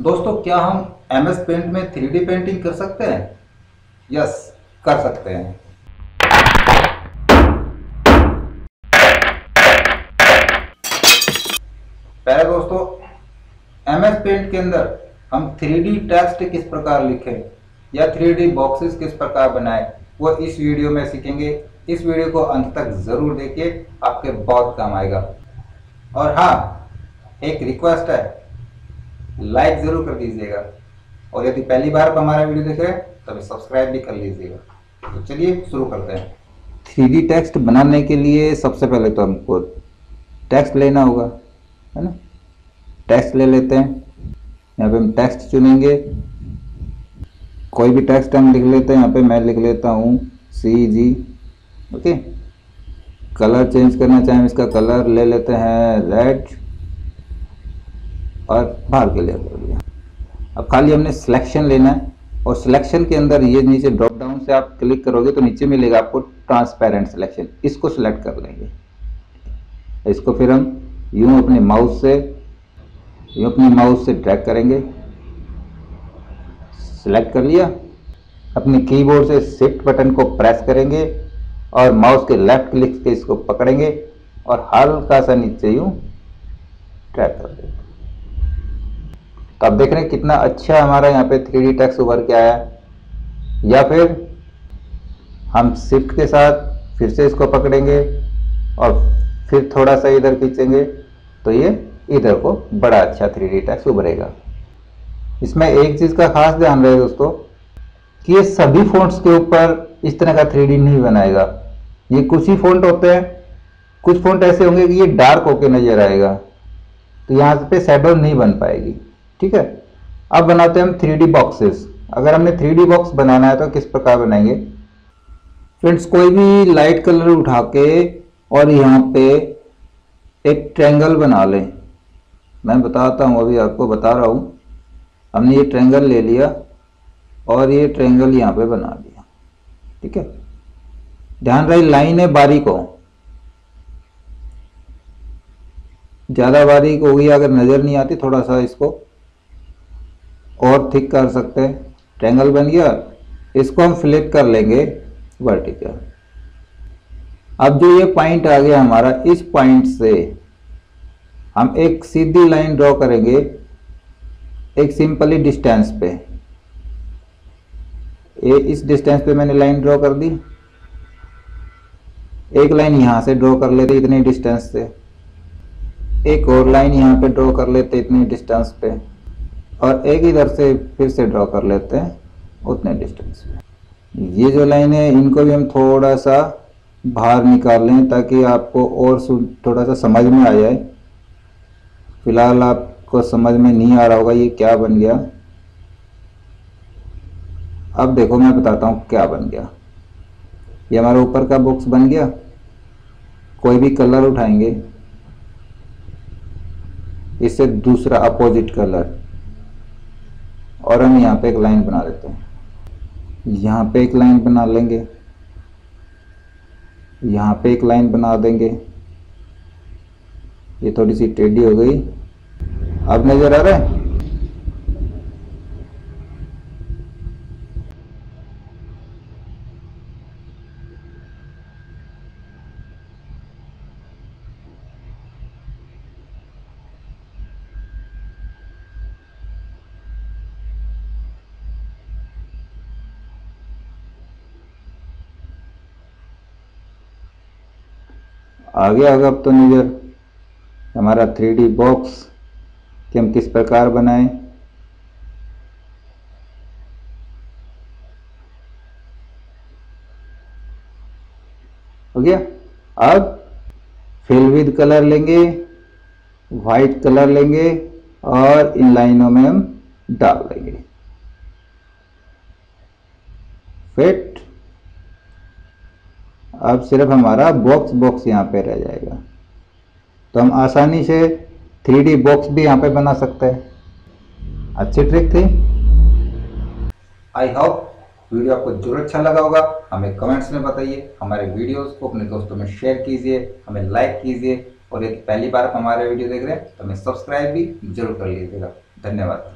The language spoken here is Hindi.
दोस्तों क्या हम MS पेंट में 3D पेंटिंग कर सकते हैं? यस, कर सकते हैं। पहले दोस्तों MS पेंट के अंदर हम 3D टेक्स्ट किस प्रकार लिखें या 3D बॉक्सेस किस प्रकार बनाएं वो इस वीडियो में सीखेंगे। इस वीडियो को अंत तक जरूर देखिए, आपके बहुत काम आएगा। और हाँ, एक रिक्वेस्ट है, लाइक जरूर कर दीजिएगा और यदि पहली बार पर हमारा वीडियो देख रहे हैं तो सब्सक्राइब भी कर लीजिएगा। तो चलिए शुरू करते हैं। 3D टेक्स्ट बनाने के लिए सबसे पहले तो हमको टेक्स्ट लेना होगा, है ना। टेक्स्ट ले लेते हैं, यहाँ पे हम टेक्स्ट चुनेंगे, कोई भी टेक्स्ट हम लिख लेते हैं। यहाँ पे मैं लिख लेता हूँ CG। ओके, कलर चेंज करना चाहें इसका कलर ले लेते हैं रेड और बाहर के लिए कर दिया। अब खाली हमने सिलेक्शन लेना है और सिलेक्शन के अंदर ये नीचे ड्रॉप डाउन से आप क्लिक करोगे तो नीचे मिलेगा आपको ट्रांसपेरेंट सिलेक्शन, इसको सिलेक्ट कर लेंगे। इसको फिर हम यूं अपने माउस से ड्रैग करेंगे। सिलेक्ट कर लिया। अपने कीबोर्ड से शिफ्ट बटन को प्रेस करेंगे और माउस के लेफ्ट क्लिक से इसको पकड़ेंगे और हल्का सा नीचे यूं ड्रैग कर देंगे। तो आप देख रहे हैं कितना अच्छा हमारा यहाँ पे 3D टेक्स्ट उभर के आया। या फिर हम शिफ्ट के साथ फिर से इसको पकड़ेंगे और फिर थोड़ा सा इधर खींचेंगे तो ये इधर को बड़ा अच्छा 3D टेक्स्ट उभरेगा। इसमें एक चीज़ का खास ध्यान रहे दोस्तों कि ये सभी फ़ॉन्ट्स के ऊपर इस तरह का 3D नहीं बनाएगा। ये कुछ ही फ़ॉन्ट होते हैं, कुछ फ़ॉन्ट ऐसे होंगे कि ये डार्क होके नज़र आएगा तो यहाँ पे शैडो नहीं बन पाएगी। ठीक है, अब बनाते हैं हम 3D बॉक्सेस। अगर हमने 3D बॉक्स बनाना है तो किस प्रकार बनाएंगे? फ्रेंड्स, कोई भी लाइट कलर उठा के और यहाँ पे एक ट्रायंगल बना लें। मैं बताता हूँ, अभी आपको बता रहा हूँ। हमने ये ट्रायंगल ले लिया और ये ट्रायंगल यहाँ पे बना लिया। ठीक है, ध्यान रहे लाइनें बारीक हो, ज़्यादा बारीक होगी अगर नज़र नहीं आती, थोड़ा सा इसको और थिक कर सकते हैं। ट्रायंगल बन गया, इसको हम फ्लिप कर लेंगे वर्टिकल। अब जो ये पॉइंट आ गया हमारा, इस पॉइंट से हम एक सीधी लाइन ड्रॉ करेंगे एक सिंपली डिस्टेंस पे। ये इस डिस्टेंस पे मैंने लाइन ड्रॉ कर दी। एक लाइन यहाँ से ड्रॉ कर लेते इतने डिस्टेंस से, एक और लाइन यहाँ पे ड्रॉ कर लेते इतने डिस्टेंस पे, और एक इधर से फिर से ड्रॉ कर लेते हैं उतने डिस्टेंस में। ये जो लाइन है इनको भी हम थोड़ा सा बाहर निकाल लें ताकि आपको और थोड़ा सा समझ में आ जाए। फिलहाल आपको समझ में नहीं आ रहा होगा ये क्या बन गया। अब देखो मैं बताता हूँ क्या बन गया। ये हमारा ऊपर का बॉक्स बन गया। कोई भी कलर उठाएंगे, इससे दूसरा अपोजिट कलर, और हम यहाँ पे एक लाइन बना देते हैं। यहाँ पे एक लाइन बना लेंगे, यहाँ पे एक लाइन बना देंगे। ये थोड़ी सी टेढ़ी हो गई, अब नजर आ रहा है। आ गया होगा अब तो नज़र हमारा 3D बॉक्स कि हम किस प्रकार बनाएं। हो गया। अब फिल विद कलर लेंगे, वाइट कलर लेंगे और इन लाइनों में हम डाल देंगे। फिट। अब सिर्फ हमारा बॉक्स यहाँ पे रह जाएगा। तो हम आसानी से 3D बॉक्स भी यहाँ पे बना सकते हैं। अच्छी ट्रिक थी। आई होप वीडियो आपको जरूर अच्छा लगा होगा। हमें कमेंट्स में बताइए, हमारे वीडियोस को अपने दोस्तों में शेयर कीजिए, हमें लाइक कीजिए और यदि पहली बार हमारे वीडियो देख रहे हैं तो हमें सब्सक्राइब भी जरूर कर लीजिएगा। धन्यवाद।